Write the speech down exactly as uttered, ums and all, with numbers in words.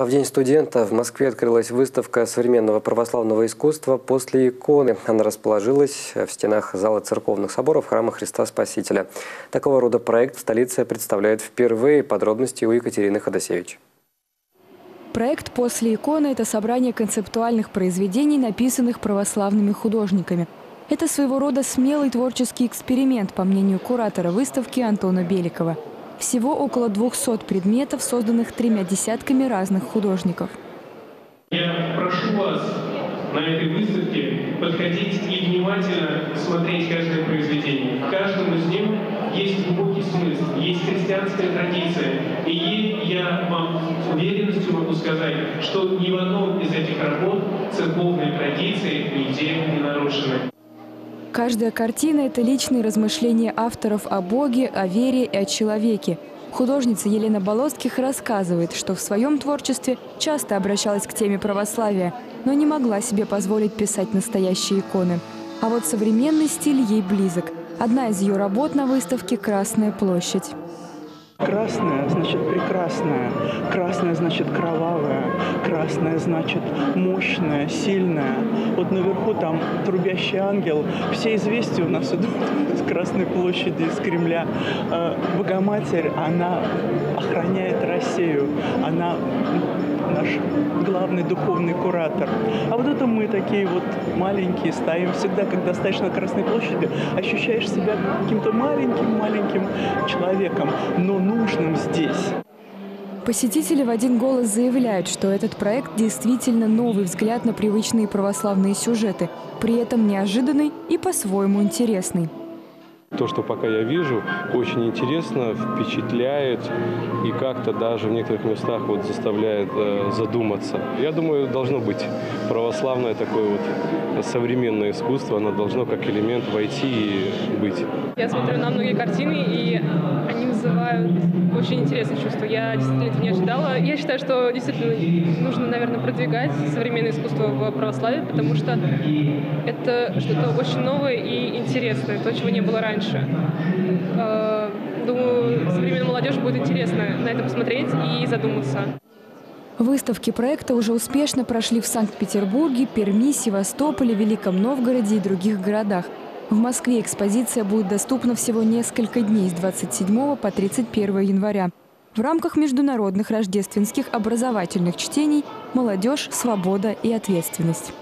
В День студента в Москве открылась выставка современного православного искусства «После иконы». Она расположилась в стенах зала церковных соборов Храма Христа Спасителя. Такого рода проект в столице представляет впервые. Подробности у Екатерины Ходосевич. Проект «После иконы» – это собрание концептуальных произведений, написанных православными художниками. Это своего рода смелый творческий эксперимент, по мнению куратора выставки Антона Беликова. Всего около двухсот предметов, созданных тремя десятками разных художников. Я прошу вас на этой выставке подходить и внимательно смотреть каждое произведение. В каждом из них есть глубокий смысл, есть христианская традиция. И ей я вам с уверенностью могу сказать, что ни в одном из этих работ церковные традиции нигде не нарушены. Каждая картина – это личные размышления авторов о Боге, о вере и о человеке. Художница Елена Болоских рассказывает, что в своем творчестве часто обращалась к теме православия, но не могла себе позволить писать настоящие иконы. А вот современный стиль ей близок. Одна из ее работ на выставке – «Красная площадь». Красная значит прекрасная, красная значит кровавая, красная значит мощная, сильная. Вот наверху там трубящий ангел. Все известия у нас идут с Красной площади, из Кремля. Богоматерь, она охраняет Россию, она наш главный духовный куратор. А вот это мы такие вот маленькие стоим. Всегда, когда стоишь на Красной площади, ощущаешь себя каким-то маленьким-маленьким человеком, но нужным здесь. Посетители в один голос заявляют, что этот проект действительно новый взгляд на привычные православные сюжеты, при этом неожиданный и по-своему интересный. То, что пока я вижу, очень интересно, впечатляет и как-то даже в некоторых местах вот заставляет э, задуматься. Я думаю, должно быть православное такое вот современное искусство, оно должно как элемент войти и быть. Я смотрю на многие картины, и они вызывают очень интересные чувства. Я действительно этого не ожидала. Я считаю, что действительно нужно, наверное, продвигать современное искусство в православии, потому что это что-то очень новое и интересное, то, чего не было раньше. Думаю, современной молодежи будет интересно на это посмотреть и задуматься. Выставки проекта уже успешно прошли в Санкт-Петербурге, Перми, Севастополе, Великом Новгороде и других городах. В Москве экспозиция будет доступна всего несколько дней, с двадцать седьмого по тридцать первое января. В рамках международных рождественских образовательных чтений «Молодежь, свобода и ответственность».